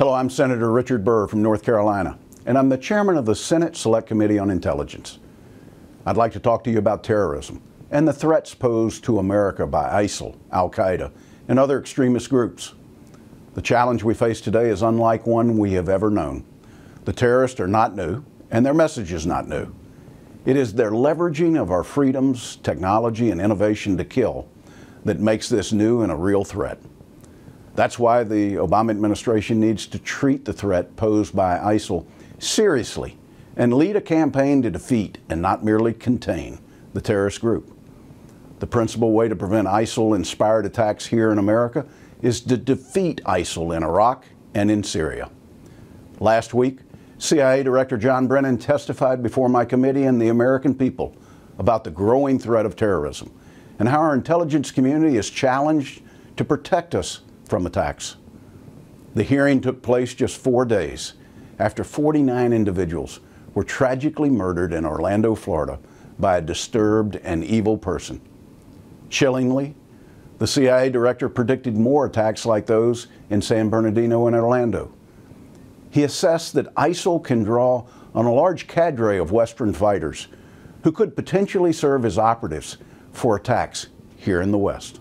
Hello, I'm Senator Richard Burr from North Carolina, and I'm the chairman of the Senate Select Committee on Intelligence. I'd like to talk to you about terrorism and the threats posed to America by ISIL, Al-Qaeda, and other extremist groups. The challenge we face today is unlike one we have ever known. The terrorists are not new, and their message is not new. It is their leveraging of our freedoms, technology, and innovation to kill that makes this new and a real threat. That's why the Obama administration needs to treat the threat posed by ISIL seriously and lead a campaign to defeat and not merely contain the terrorist group. The principal way to prevent ISIL-inspired attacks here in America is to defeat ISIL in Iraq and in Syria. Last week, CIA Director John Brennan testified before my committee and the American people about the growing threat of terrorism and how our intelligence community is challenged to protect us from attacks. The hearing took place just 4 days after 49 individuals were tragically murdered in Orlando, Florida, by a disturbed and evil person. Chillingly, the CIA director predicted more attacks like those in San Bernardino and Orlando. He assessed that ISIL can draw on a large cadre of Western fighters who could potentially serve as operatives for attacks here in the West.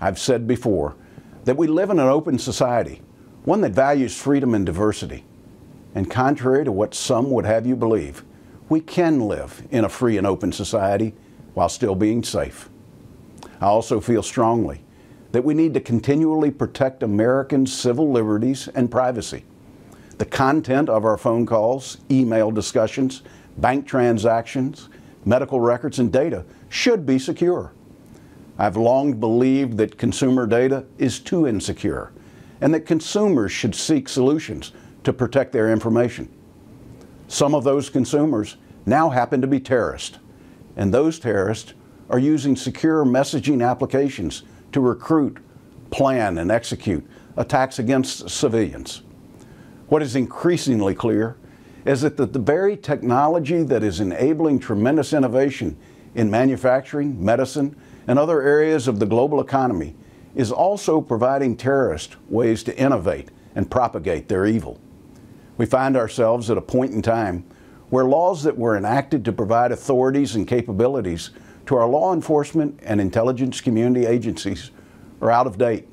I've said before that we live in an open society, one that values freedom and diversity. And contrary to what some would have you believe, we can live in a free and open society while still being safe. I also feel strongly that we need to continually protect Americans' civil liberties and privacy. The content of our phone calls, email discussions, bank transactions, medical records, and data should be secure. I've long believed that consumer data is too insecure and that consumers should seek solutions to protect their information. Some of those consumers now happen to be terrorists, and those terrorists are using secure messaging applications to recruit, plan, and execute attacks against civilians. What is increasingly clear is that the very technology that is enabling tremendous innovation in manufacturing, medicine, and other areas of the global economy is also providing terrorists ways to innovate and propagate their evil. We find ourselves at a point in time where laws that were enacted to provide authorities and capabilities to our law enforcement and intelligence community agencies are out of date,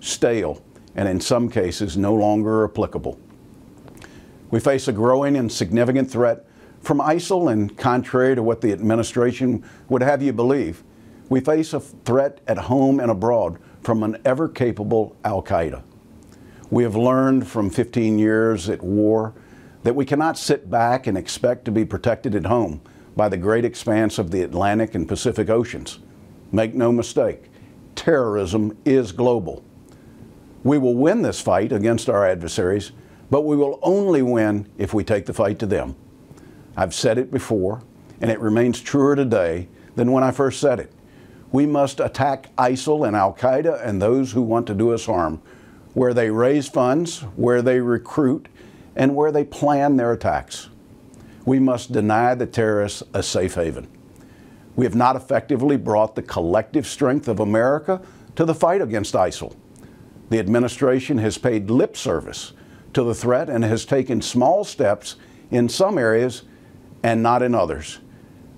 stale, and in some cases no longer applicable. We face a growing and significant threat from ISIL, and contrary to what the administration would have you believe, we face a threat at home and abroad from an ever-capable Al-Qaeda. We have learned from 15 years at war that we cannot sit back and expect to be protected at home by the great expanse of the Atlantic and Pacific Oceans. Make no mistake, terrorism is global. We will win this fight against our adversaries, but we will only win if we take the fight to them. I've said it before, and it remains truer today than when I first said it. We must attack ISIL and Al-Qaeda and those who want to do us harm, where they raise funds, where they recruit, and where they plan their attacks. We must deny the terrorists a safe haven. We have not effectively brought the collective strength of America to the fight against ISIL. The administration has paid lip service to the threat and has taken small steps in some areas and not in others.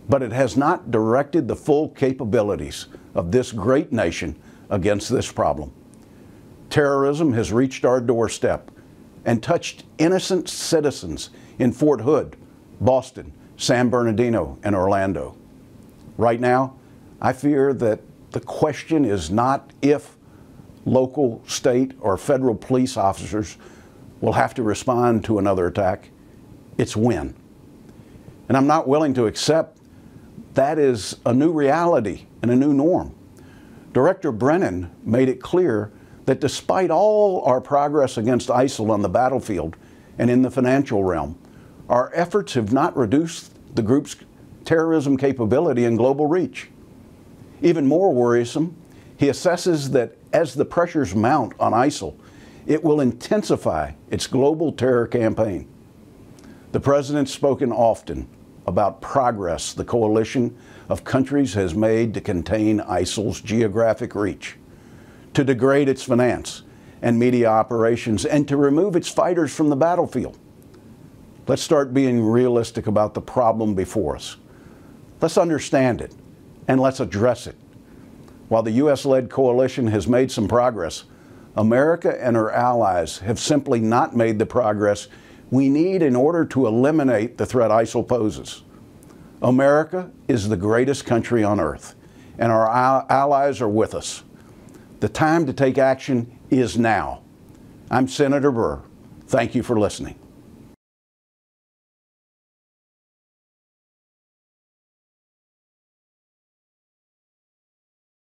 But it has not directed the full capabilities of this great nation against this problem. Terrorism has reached our doorstep and touched innocent citizens in Fort Hood, Boston, San Bernardino, and Orlando. Right now, I fear that the question is not if local, state, or federal police officers will have to respond to another attack, it's when. And I'm not willing to accept that is a new reality and a new norm. Director Brennan made it clear that despite all our progress against ISIL on the battlefield and in the financial realm, our efforts have not reduced the group's terrorism capability and global reach. Even more worrisome, he assesses that as the pressures mount on ISIL, it will intensify its global terror campaign. The president's spoken often about progress the coalition of countries has made to contain ISIL's geographic reach, to degrade its finance, and media operations, and to remove its fighters from the battlefield. Let's start being realistic about the problem before us. Let's understand it, and let's address it. While the U.S.-led coalition has made some progress, America and her allies have simply not made the progress we need in order to eliminate the threat ISIL poses. America is the greatest country on earth, and our allies are with us. The time to take action is now. I'm Senator Burr. Thank you for listening.